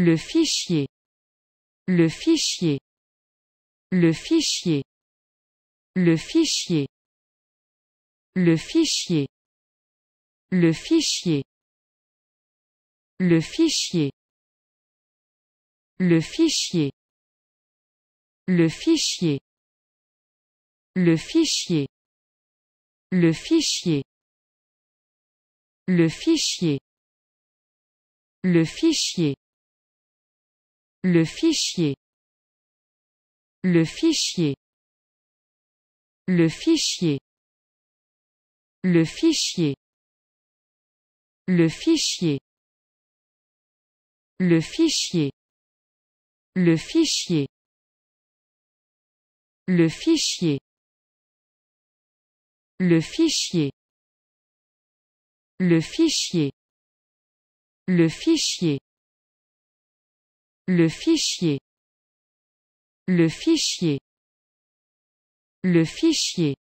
Le fichier. Le fichier. Le fichier. Le fichier. Le fichier. Le fichier. Le fichier. Le fichier. Le fichier. Le fichier. Le fichier. Le fichier. Le fichier. Le fichier. Le fichier. Le fichier. Le fichier. Le fichier. Le fichier. Le fichier. Le fichier. Le fichier. Le fichier. Le fichier. Le fichier. Le fichier. Le fichier.